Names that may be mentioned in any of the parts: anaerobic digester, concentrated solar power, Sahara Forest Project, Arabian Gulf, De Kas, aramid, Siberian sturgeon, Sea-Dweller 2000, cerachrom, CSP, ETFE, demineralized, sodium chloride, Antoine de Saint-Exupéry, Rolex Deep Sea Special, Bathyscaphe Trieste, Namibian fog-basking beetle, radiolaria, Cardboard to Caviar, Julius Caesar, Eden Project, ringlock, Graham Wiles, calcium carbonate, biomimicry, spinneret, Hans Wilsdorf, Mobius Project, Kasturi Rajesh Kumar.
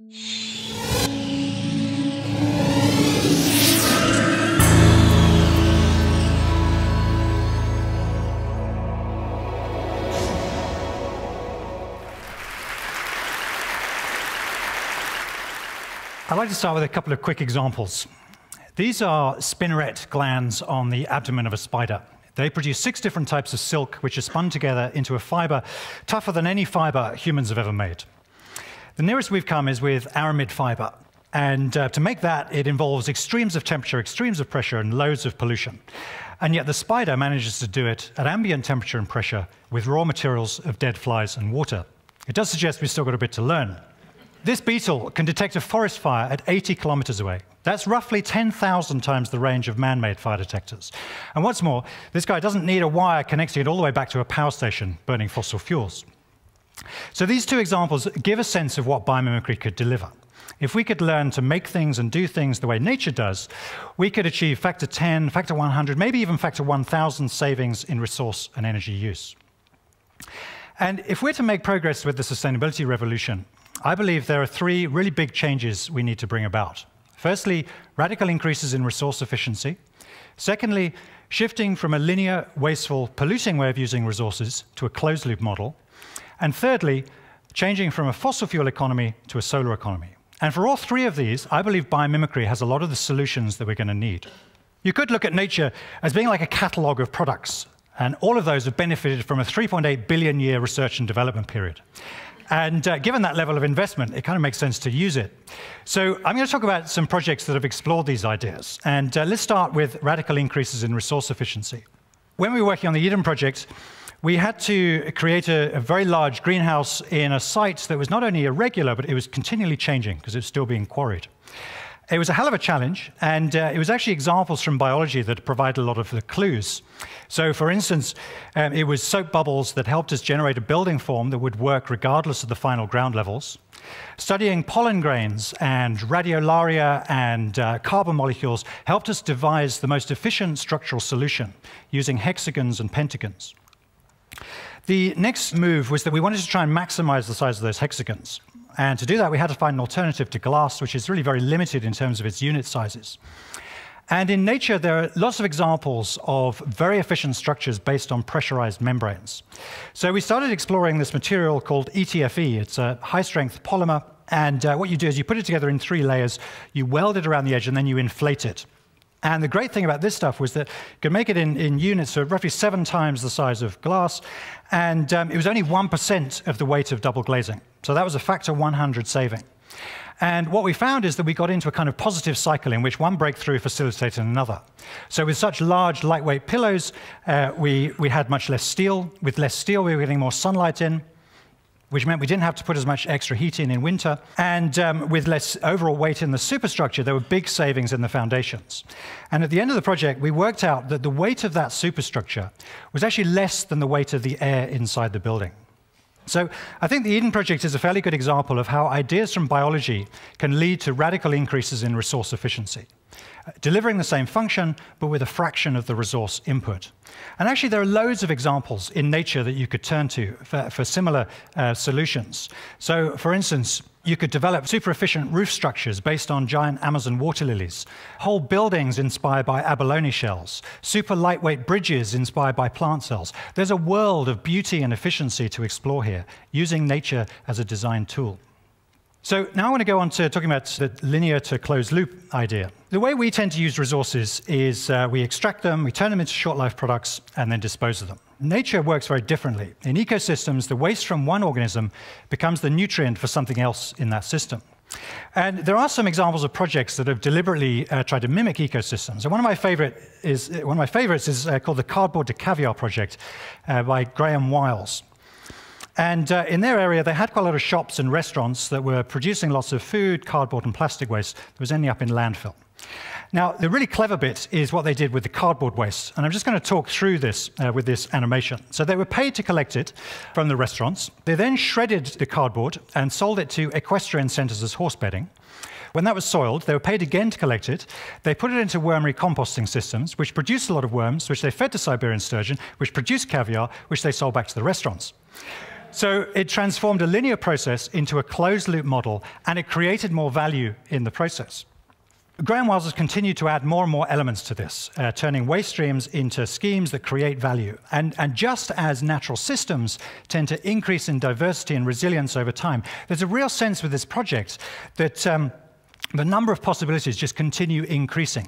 I'd like to start with a couple of quick examples. These are spinneret glands on the abdomen of a spider. They produce 6 different types of silk, which are spun together into a fiber tougher than any fiber humans have ever made. The nearest we've come is with aramid fiber. And to make that, it involves extremes of temperature, extremes of pressure, and loads of pollution. And yet the spider manages to do it at ambient temperature and pressure with raw materials of dead flies and water. It does suggest we've still got a bit to learn. This beetle can detect a forest fire at 80 kilometers away. That's roughly 10,000 times the range of man-made fire detectors. And what's more, this guy doesn't need a wire connecting it all the way back to a power station burning fossil fuels. So these two examples give a sense of what biomimicry could deliver. If we could learn to make things and do things the way nature does, we could achieve factor 10, factor 100, maybe even factor 1,000 savings in resource and energy use. And if we're to make progress with the sustainability revolution, I believe there are 3 really big changes we need to bring about. Firstly, radical increases in resource efficiency. Secondly, shifting from a linear, wasteful, polluting way of using resources to a closed-loop model. And thirdly, changing from a fossil fuel economy to a solar economy. And for all 3 of these, I believe biomimicry has a lot of the solutions that we're going to need. You could look at nature as being like a catalogue of products, and all of those have benefited from a 3.8 billion year research and development period. And given that level of investment, it kind of makes sense to use it. So I'm going to talk about some projects that have explored these ideas. And let's start with radical increases in resource efficiency. When we were working on the Eden Project, we had to create a very large greenhouse in a site that was not only irregular, but it was continually changing because it was still being quarried. It was a hell of a challenge, and it was actually examples from biology that provide a lot of the clues. So, for instance, it was soap bubbles that helped us generate a building form that would work regardless of the final ground levels. Studying pollen grains and radiolaria and carbon molecules helped us devise the most efficient structural solution using hexagons and pentagons. The next move was that we wanted to try and maximize the size of those hexagons. And to do that, we had to find an alternative to glass, which is really very limited in terms of its unit sizes. And in nature, there are lots of examples of very efficient structures based on pressurized membranes. So we started exploring this material called ETFE. It's a high-strength polymer. And what you do is you put it together in 3 layers, you weld it around the edge, and then you inflate it. And the great thing about this stuff was that you could make it in units, so roughly 7 times the size of glass, and it was only 1% of the weight of double glazing. So that was a factor 100 saving. And what we found is that we got into a kind of positive cycle in which one breakthrough facilitated another. So with such large, lightweight pillows, we had much less steel. With less steel, we were getting more sunlight in, which meant we didn't have to put as much extra heat in winter. And with less overall weight in the superstructure, there were big savings in the foundations. And at the end of the project, we worked out that the weight of that superstructure was actually less than the weight of the air inside the building. So I think the Eden Project is a fairly good example of how ideas from biology can lead to radical increases in resource efficiency, delivering the same function, but with a fraction of the resource input. And actually, there are loads of examples in nature that you could turn to for similar solutions. So, for instance, you could develop super efficient roof structures based on giant Amazon water lilies, whole buildings inspired by abalone shells, super lightweight bridges inspired by plant cells. There's a world of beauty and efficiency to explore here, using nature as a design tool. So now I want to go on to talking about the linear to closed loop idea. The way we tend to use resources is we extract them, we turn them into short life products, and then dispose of them. Nature works very differently. In ecosystems, the waste from one organism becomes the nutrient for something else in that system. And there are some examples of projects that have deliberately tried to mimic ecosystems. And one of my favorites is called the Cardboard to Caviar Project by Graham Wiles. And in their area, they had quite a lot of shops and restaurants that were producing lots of food, cardboard, and plastic waste that was ending up in landfill. Now, the really clever bit is what they did with the cardboard waste. And I'm just going to talk through this with this animation. So they were paid to collect it from the restaurants. They then shredded the cardboard and sold it to equestrian centers as horse bedding. When that was soiled, they were paid again to collect it. They put it into wormery composting systems, which produced a lot of worms, which they fed to Siberian sturgeon, which produced caviar, which they sold back to the restaurants. So it transformed a linear process into a closed-loop model, and it created more value in the process. Graham Wiles has continued to add more and more elements to this, turning waste streams into schemes that create value. And just as natural systems tend to increase in diversity and resilience over time, there's a real sense with this project that the number of possibilities just continue increasing.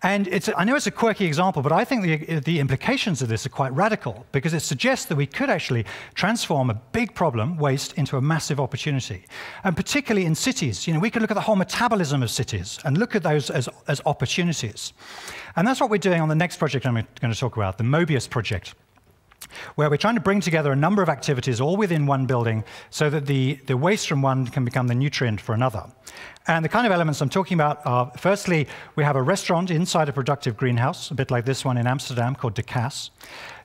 And I know it's a quirky example, but I think the implications of this are quite radical, because it suggests that we could actually transform a big problem, waste, into a massive opportunity. And particularly in cities, you know, we could look at the whole metabolism of cities and look at those as opportunities. And that's what we're doing on the next project I'm going to talk about, the Mobius Project, where we're trying to bring together a number of activities all within one building so that the waste from one can become the nutrient for another. And the kind of elements I'm talking about are, firstly, we have a restaurant inside a productive greenhouse, a bit like this one in Amsterdam called De Kas.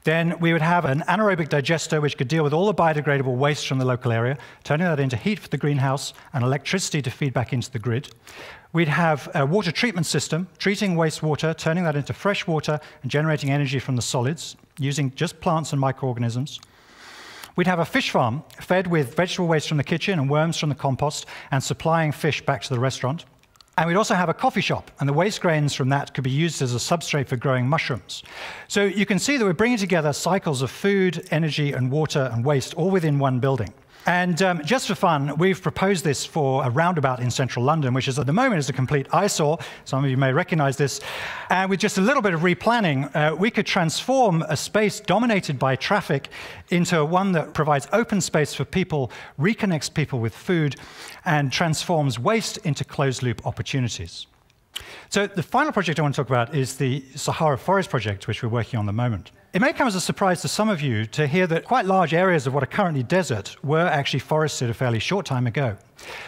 Then we would have an anaerobic digester which could deal with all the biodegradable waste from the local area, turning that into heat for the greenhouse and electricity to feed back into the grid. We'd have a water treatment system, treating wastewater, turning that into fresh water and generating energy from the solids, using just plants and microorganisms. We'd have a fish farm fed with vegetable waste from the kitchen and worms from the compost and supplying fish back to the restaurant. And we'd also have a coffee shop, and the waste grains from that could be used as a substrate for growing mushrooms. So you can see that we're bringing together cycles of food, energy, and water and waste all within one building. And just for fun, we've proposed this for a roundabout in central London, which is at the moment is a complete eyesore. Some of you may recognize this. And with just a little bit of replanning, we could transform a space dominated by traffic into one that provides open space for people, reconnects people with food, and transforms waste into closed-loop opportunities. So the final project I want to talk about is the Sahara Forest Project, which we're working on at the moment. It may come as a surprise to some of you to hear that quite large areas of what are currently desert were actually forested a fairly short time ago.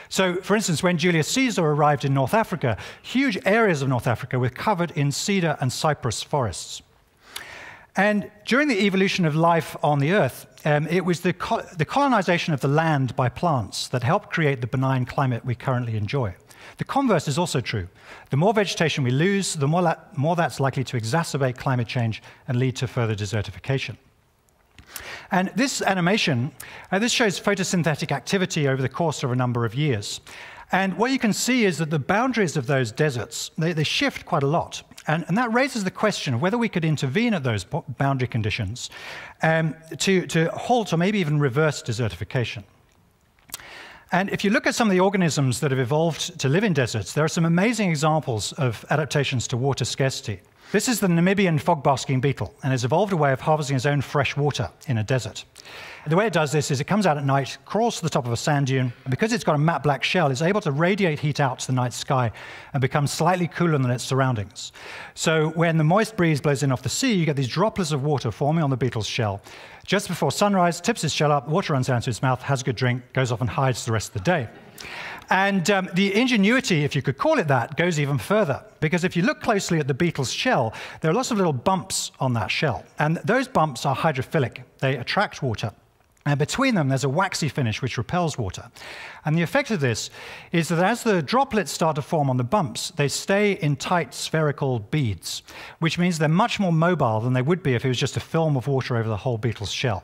So, for instance, when Julius Caesar arrived in North Africa, huge areas of North Africa were covered in cedar and cypress forests. And during the evolution of life on the Earth, it was the colonization of the land by plants that helped create the benign climate we currently enjoy. The converse is also true. The more vegetation we lose, the more that's likely to exacerbate climate change and lead to further desertification. And this animation, this shows photosynthetic activity over the course of a number of years. And what you can see is that the boundaries of those deserts, they shift quite a lot. And that raises the question of whether we could intervene at those boundary conditions to halt or maybe even reverse desertification. And if you look at some of the organisms that have evolved to live in deserts, there are some amazing examples of adaptations to water scarcity. This is the Namibian fog-basking beetle, and has evolved a way of harvesting its own fresh water in a desert. The way it does this is it comes out at night, crawls to the top of a sand dune, and because it's got a matte black shell, it's able to radiate heat out to the night sky and become slightly cooler than its surroundings. So when the moist breeze blows in off the sea, you get these droplets of water forming on the beetle's shell. Just before sunrise, tips its shell up, water runs down to its mouth, has a good drink, goes off and hides the rest of the day. And the ingenuity, if you could call it that, goes even further, because if you look closely at the beetle's shell, there are lots of little bumps on that shell, and those bumps are hydrophilic. They attract water, and between them there's a waxy finish which repels water. And the effect of this is that as the droplets start to form on the bumps, they stay in tight spherical beads, which means they're much more mobile than they would be if it was just a film of water over the whole beetle's shell.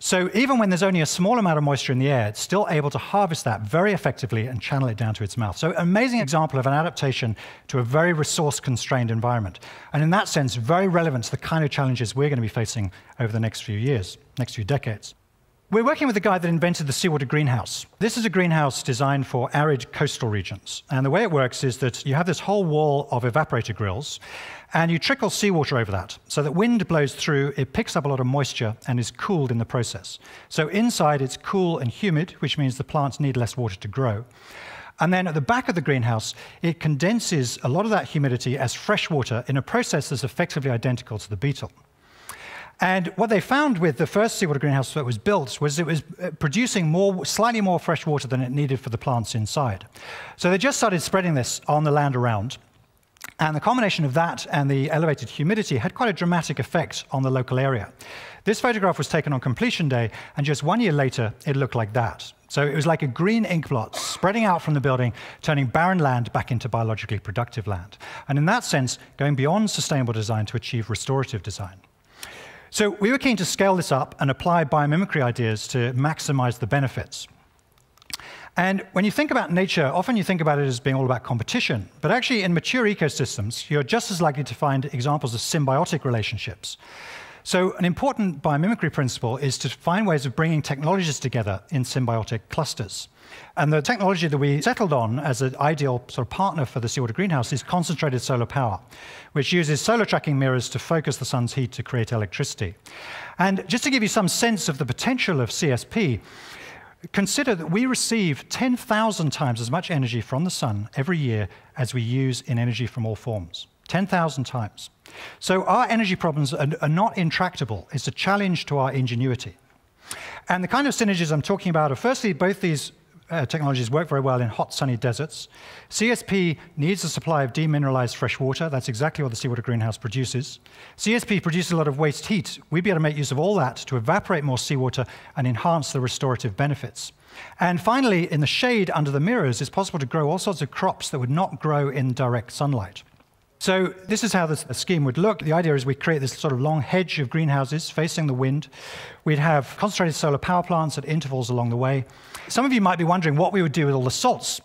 So even when there's only a small amount of moisture in the air, it's still able to harvest that very effectively and channel it down to its mouth. So an amazing example of an adaptation to a very resource-constrained environment. And in that sense, very relevant to the kind of challenges we're going to be facing over the next few years, next few decades. We're working with the guy that invented the seawater greenhouse. This is a greenhouse designed for arid coastal regions. And the way it works is that you have this whole wall of evaporator grills, and you trickle seawater over that. So that wind blows through, it picks up a lot of moisture and is cooled in the process. So inside it's cool and humid, which means the plants need less water to grow. And then at the back of the greenhouse, it condenses a lot of that humidity as fresh water in a process that's effectively identical to the beetle. And what they found with the first seawater greenhouse that was built was it was producing slightly more fresh water than it needed for the plants inside. So they just started spreading this on the land around. And the combination of that and the elevated humidity had quite a dramatic effect on the local area. This photograph was taken on completion day, and just 1 year later, it looked like that. So it was like a green ink blot spreading out from the building, turning barren land back into biologically productive land. And in that sense, going beyond sustainable design to achieve restorative design. So we were keen to scale this up and apply biomimicry ideas to maximize the benefits. And when you think about nature, often you think about it as being all about competition. But actually, in mature ecosystems, you're just as likely to find examples of symbiotic relationships. So an important biomimicry principle is to find ways of bringing technologies together in symbiotic clusters. And the technology that we settled on as an ideal sort of partner for the seawater greenhouse is concentrated solar power, which uses solar tracking mirrors to focus the sun's heat to create electricity. And just to give you some sense of the potential of CSP, consider that we receive 10,000 times as much energy from the sun every year as we use in energy from all forms. 10,000 times. So our energy problems are not intractable. It's a challenge to our ingenuity. And the kind of synergies I'm talking about are, firstly, both these technologies work very well in hot, sunny deserts. CSP needs a supply of demineralized fresh water. That's exactly what the seawater greenhouse produces. CSP produces a lot of waste heat. We'd be able to make use of all that to evaporate more seawater and enhance the restorative benefits. And finally, in the shade under the mirrors, it's possible to grow all sorts of crops that would not grow in direct sunlight. So this is how this scheme would look. The idea is we create this sort of long hedge of greenhouses facing the wind. We'd have concentrated solar power plants at intervals along the way. Some of you might be wondering what we would do with all the salts.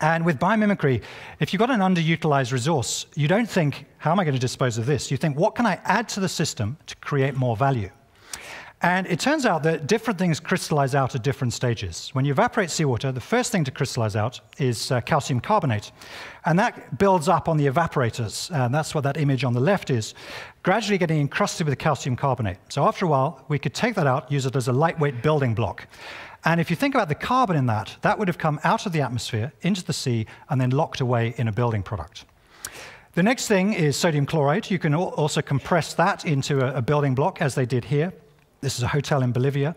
And with biomimicry, if you've got an underutilized resource, you don't think, how am I going to dispose of this? You think, what can I add to the system to create more value? And it turns out that different things crystallize out at different stages. When you evaporate seawater, the first thing to crystallize out is calcium carbonate. And that builds up on the evaporators. And that's what that image on the left is, gradually getting encrusted with calcium carbonate. So after a while, we could take that out, use it as a lightweight building block. And if you think about the carbon in that, that would have come out of the atmosphere, into the sea, and then locked away in a building product. The next thing is sodium chloride. You can also compress that into a building block, as they did here. This is a hotel in Bolivia.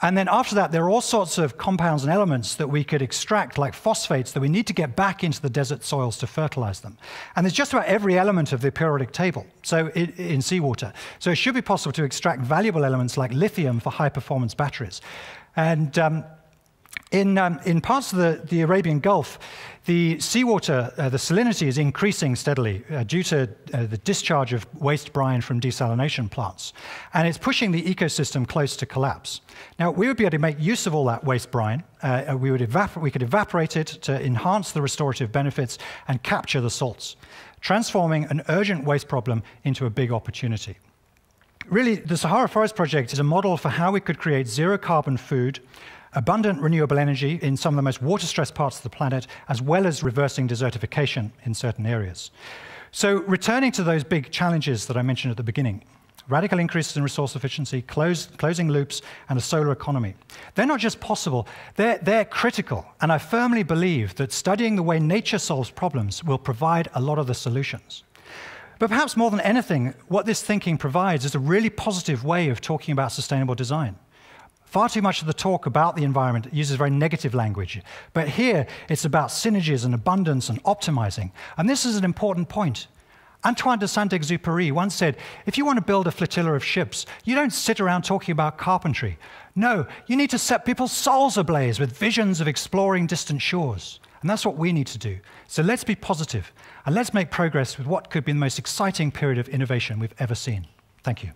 And then after that, there are all sorts of compounds and elements that we could extract, like phosphates, that we need to get back into the desert soils to fertilize them. And there's just about every element of the periodic table, so in seawater. So it should be possible to extract valuable elements like lithium for high-performance batteries. And in parts of the Arabian Gulf, the seawater, the salinity is increasing steadily due to the discharge of waste brine from desalination plants. And it's pushing the ecosystem close to collapse. Now, we would be able to make use of all that waste brine. We could evaporate it to enhance the restorative benefits and capture the salts, transforming an urgent waste problem into a big opportunity. Really, the Sahara Forest Project is a model for how we could create zero-carbon food, abundant renewable energy in some of the most water-stressed parts of the planet, as well as reversing desertification in certain areas. So returning to those big challenges that I mentioned at the beginning, radical increases in resource efficiency, closing loops, and a solar economy. They're not just possible, they're critical. And I firmly believe that studying the way nature solves problems will provide a lot of the solutions. But perhaps more than anything, what this thinking provides is a really positive way of talking about sustainable design. Far too much of the talk about the environment uses very negative language. But here, it's about synergies and abundance and optimizing. And this is an important point. Antoine de Saint-Exupéry once said, if you want to build a flotilla of ships, you don't sit around talking about carpentry. No, you need to set people's souls ablaze with visions of exploring distant shores. And that's what we need to do. So let's be positive, and let's make progress with what could be the most exciting period of innovation we've ever seen. Thank you.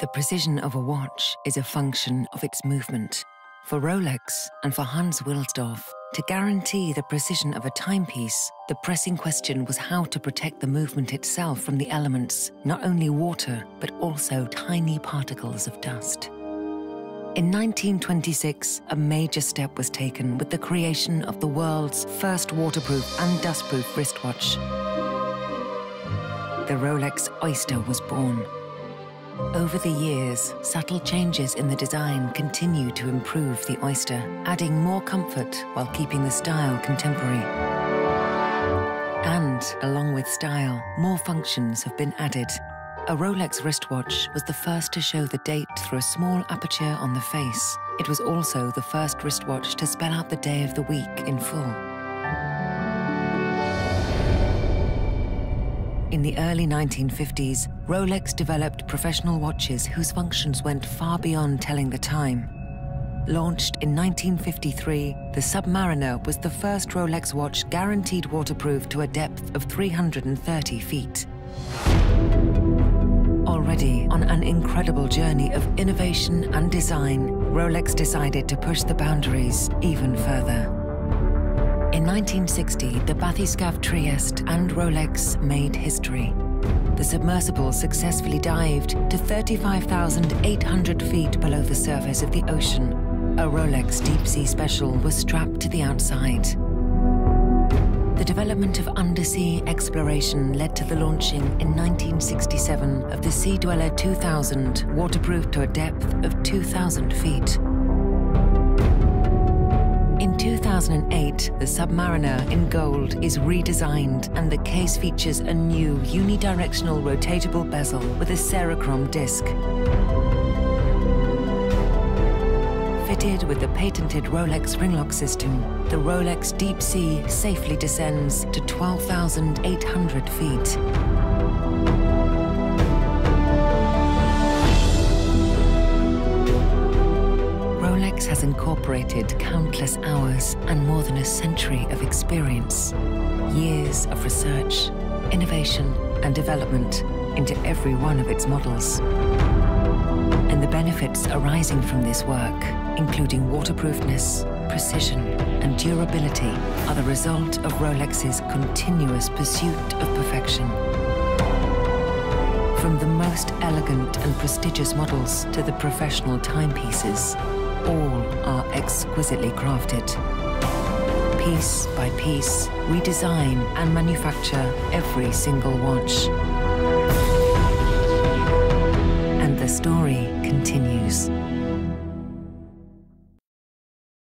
The precision of a watch is a function of its movement. For Rolex and for Hans Wilsdorf, to guarantee the precision of a timepiece, the pressing question was how to protect the movement itself from the elements, not only water, but also tiny particles of dust. In 1926, a major step was taken with the creation of the world's first waterproof and dustproof wristwatch. The Rolex Oyster was born. Over the years, subtle changes in the design continue to improve the Oyster, adding more comfort while keeping the style contemporary. And, along with style, more functions have been added. A Rolex wristwatch was the first to show the date through a small aperture on the face. It was also the first wristwatch to spell out the day of the week in full. In the early 1950s, Rolex developed professional watches whose functions went far beyond telling the time. Launched in 1953, the Submariner was the first Rolex watch guaranteed waterproof to a depth of 330 feet. Already on an incredible journey of innovation and design, Rolex decided to push the boundaries even further. In 1960, the Bathyscaphe Trieste and Rolex made history. The submersible successfully dived to 35,800 feet below the surface of the ocean. A Rolex Deep Sea Special was strapped to the outside. The development of undersea exploration led to the launching in 1967 of the Sea-Dweller 2000, waterproof to a depth of 2,000 feet. In 2008, the Submariner in gold is redesigned and the case features a new unidirectional rotatable bezel with a cerachrom disc. Fitted with the patented Rolex ringlock system, the Rolex Deep Sea safely descends to 12,800 feet. Rolex has incorporated countless hours and more than a century of experience, years of research, innovation, and development into every one of its models. And the benefits arising from this work, including waterproofness, precision, and durability, are the result of Rolex's continuous pursuit of perfection. From the most elegant and prestigious models to the professional timepieces, all are exquisitely crafted. Piece by piece, we design and manufacture every single watch. And the story continues.